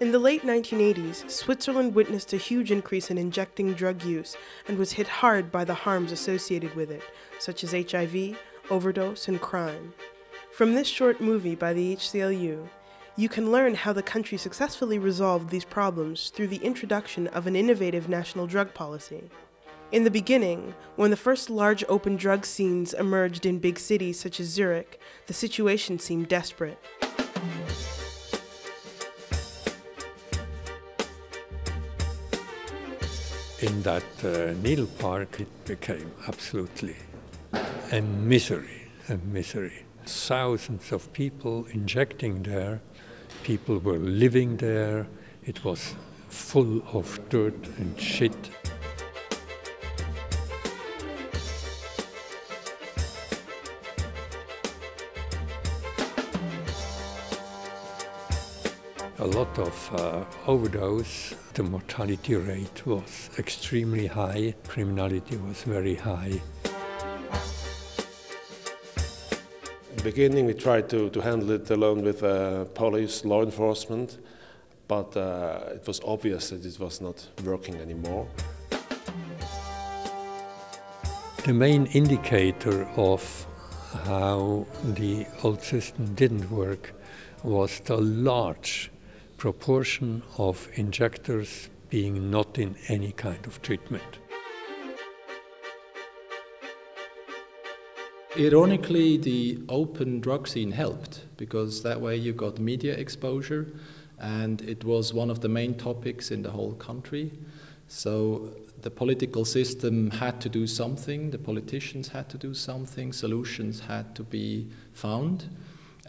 In the late 1980s, Switzerland witnessed a huge increase in injecting drug use and was hit hard by the harms associated with it, such as HIV, overdose, and crime. From this short movie by the HCLU, you can learn how the country successfully resolved these problems through the introduction of an innovative national drug policy. In the beginning, when the first large open drug scenes emerged in big cities such as Zurich, the situation seemed desperate. In that Needle Park, it became absolutely a misery, a misery. Thousands of people injecting there, people were living there, it was full of dirt and shit. A lot of overdose, the mortality rate was extremely high, criminality was very high. In the beginning we tried to handle it alone with police, law enforcement, but it was obvious that it was not working anymore. The main indicator of how the old system didn't work was the large proportion of injectors being not in any kind of treatment. Ironically, the open drug scene helped, because that way you got media exposure, and it was one of the main topics in the whole country. So the political system had to do something, the politicians had to do something, solutions had to be found.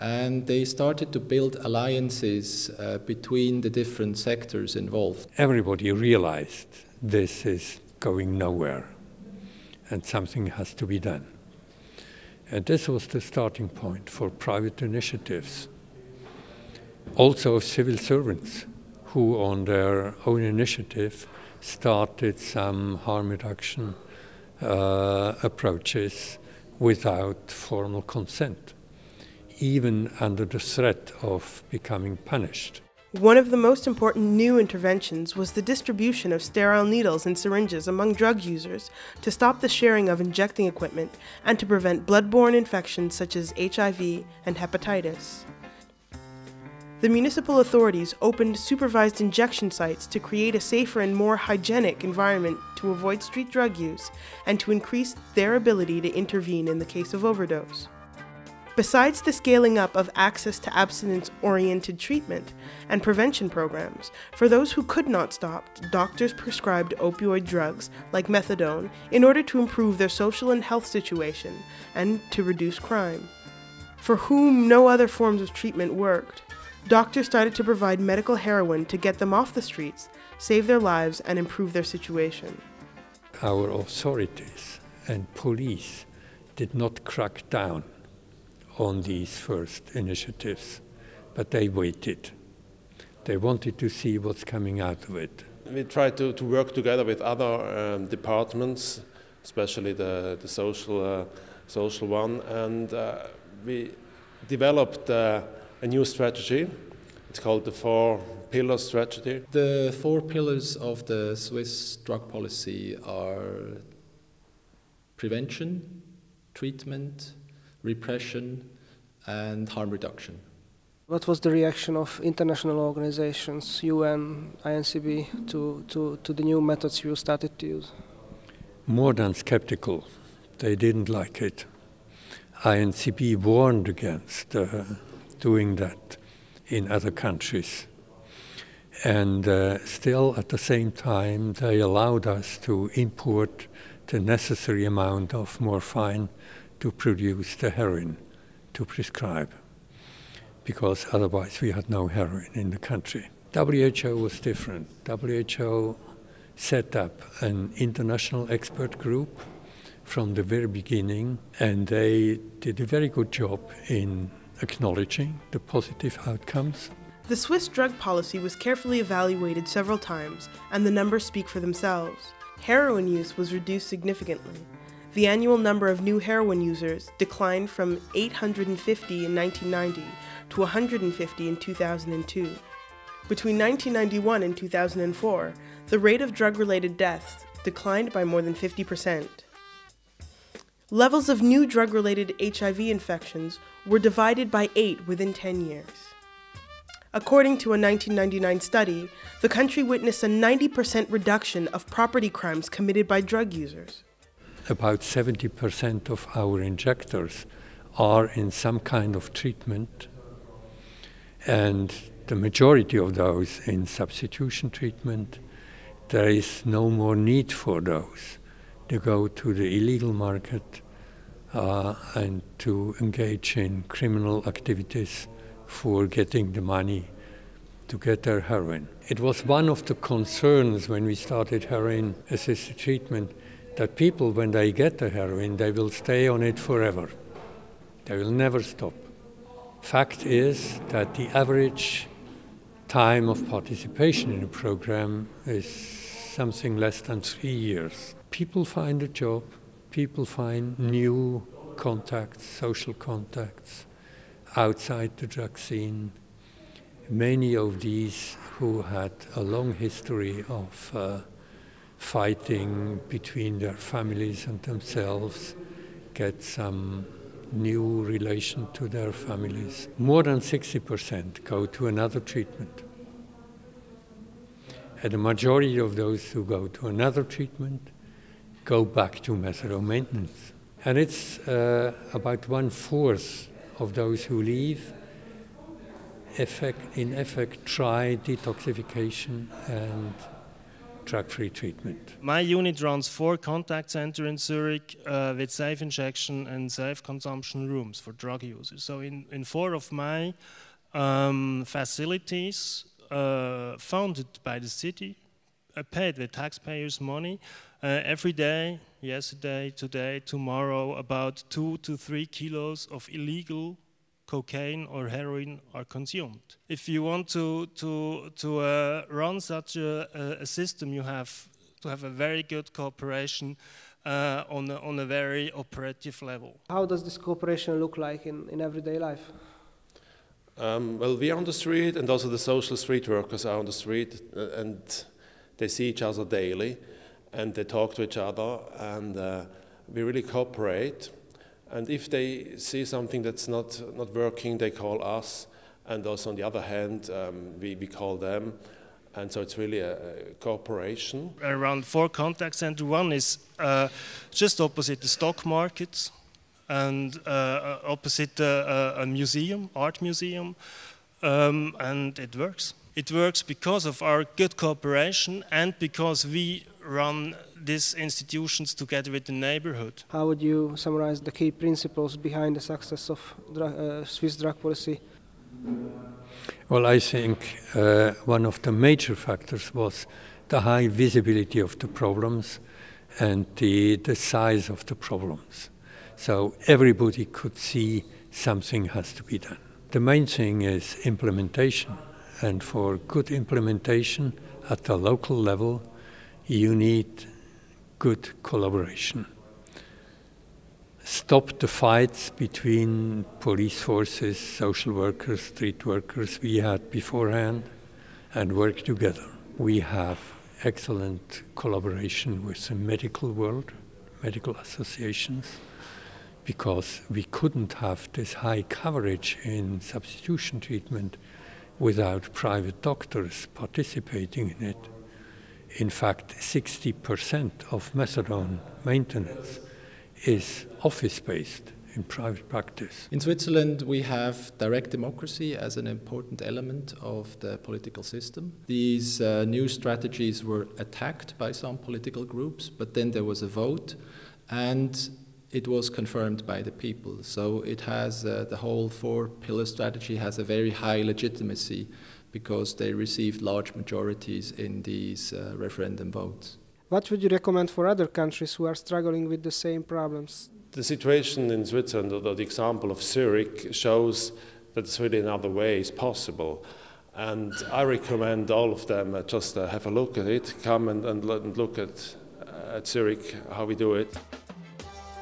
And they started to build alliances between the different sectors involved. Everybody realized this is going nowhere and something has to be done. And this was the starting point for private initiatives. Also of civil servants who on their own initiative started some harm reduction approaches without formal consent, even under the threat of becoming punished. One of the most important new interventions was the distribution of sterile needles and syringes among drug users to stop the sharing of injecting equipment and to prevent blood-borne infections such as HIV and hepatitis. The municipal authorities opened supervised injection sites to create a safer and more hygienic environment to avoid street drug use and to increase their ability to intervene in the case of overdose. Besides the scaling up of access to abstinence-oriented treatment and prevention programs, for those who could not stop, doctors prescribed opioid drugs like methadone in order to improve their social and health situation and to reduce crime. For whom no other forms of treatment worked, doctors started to provide medical heroin to get them off the streets, save their lives, and improve their situation. Our authorities and police did not crack down on these first initiatives, but they waited. They wanted to see what's coming out of it. We tried to work together with other departments, especially the social one, and we developed a new strategy. It's called the Four Pillar Strategy. The 4 pillars of the Swiss drug policy are prevention, treatment, repression and harm reduction. What was the reaction of international organizations, UN, INCB, to the new methods you started to use? More than skeptical. They didn't like it. INCB warned against doing that in other countries. And still, at the same time, they allowed us to import the necessary amount of morphine to produce the heroin to prescribe, because otherwise we had no heroin in the country. WHO was different. WHO set up an international expert group from the very beginning, and they did a very good job in acknowledging the positive outcomes. The Swiss drug policy was carefully evaluated several times, and the numbers speak for themselves. Heroin use was reduced significantly. The annual number of new heroin users declined from 850 in 1990 to 150 in 2002. between 1991 and 2004, the rate of drug-related deaths declined by more than 50%. Levels of new drug-related HIV infections were divided by 8 within 10 years. According to a 1999 study, the country witnessed a 90% reduction of property crimes committed by drug users. About 70% of our injectors are in some kind of treatment, and the majority of those in substitution treatment. There is no more need for those. They go to the illegal market and to engage in criminal activities for getting the money to get their heroin. It was one of the concerns when we started heroin-assisted treatment that people, when they get the heroin, they will stay on it forever. They will never stop. Fact is that the average time of participation in a program is something less than 3 years. People find a job, people find new contacts, social contacts, outside the drug scene. Many of these who had a long history of fighting between their families and themselves get some new relation to their families. More than 60% go to another treatment. And the majority of those who go to another treatment go back to methadone maintenance. And it's about 1/4 of those who leave in effect try detoxification and drug-free treatment. My unit runs 4 contact centers in Zurich with safe injection and safe consumption rooms for drug users. So in 4 of my facilities founded by the city, paid with taxpayers' money, every day, yesterday, today, tomorrow, about 2 to 3 kilos of illegal cocaine or heroin are consumed. If you want to run such a system, you have to have a very good cooperation on a very operative level. How does this cooperation look like in everyday life? Well, we are on the street, and also the social street workers are on the street, and they see each other daily, and they talk to each other, and we really cooperate. And if they see something that's not working, they call us. And also on the other hand, we call them. And so it's really a cooperation. Around 4 contact centers. One is just opposite the stock markets and opposite a museum, art museum. And it works. It works because of our good cooperation and because we run these institutions together with the neighborhood. How would you summarize the key principles behind the success of Swiss drug policy? Well, I think one of the major factors was the high visibility of the problems and the size of the problems. So everybody could see something has to be done. The main thing is implementation, and for good implementation at the local level, you need good collaboration. Stop the fights between police forces, social workers, street workers we had beforehand, and work together. We have excellent collaboration with the medical world, medical associations, because we couldn't have this high coverage in substitution treatment without private doctors participating in it. In fact, 60% of methadone maintenance is office-based in private practice. In Switzerland, we have direct democracy as an important element of the political system. These new strategies were attacked by some political groups, but then there was a vote, and it was confirmed by the people. So it has the whole four-pillar strategy has a very high legitimacy, because they received large majorities in these referendum votes. What would you recommend for other countries who are struggling with the same problems? The situation in Switzerland, or the example of Zurich, shows that it's really another way is possible. And I recommend all of them just have a look at it, come and look at Zurich, how we do it.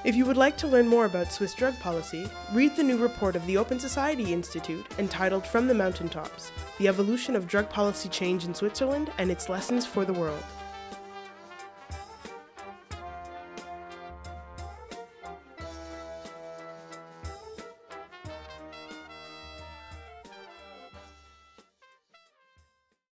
If you would like to learn more about Swiss drug policy, read the new report of the Open Society Institute entitled From the Mountaintops: The Evolution of Drug Policy Change in Switzerland and Its Lessons for the World.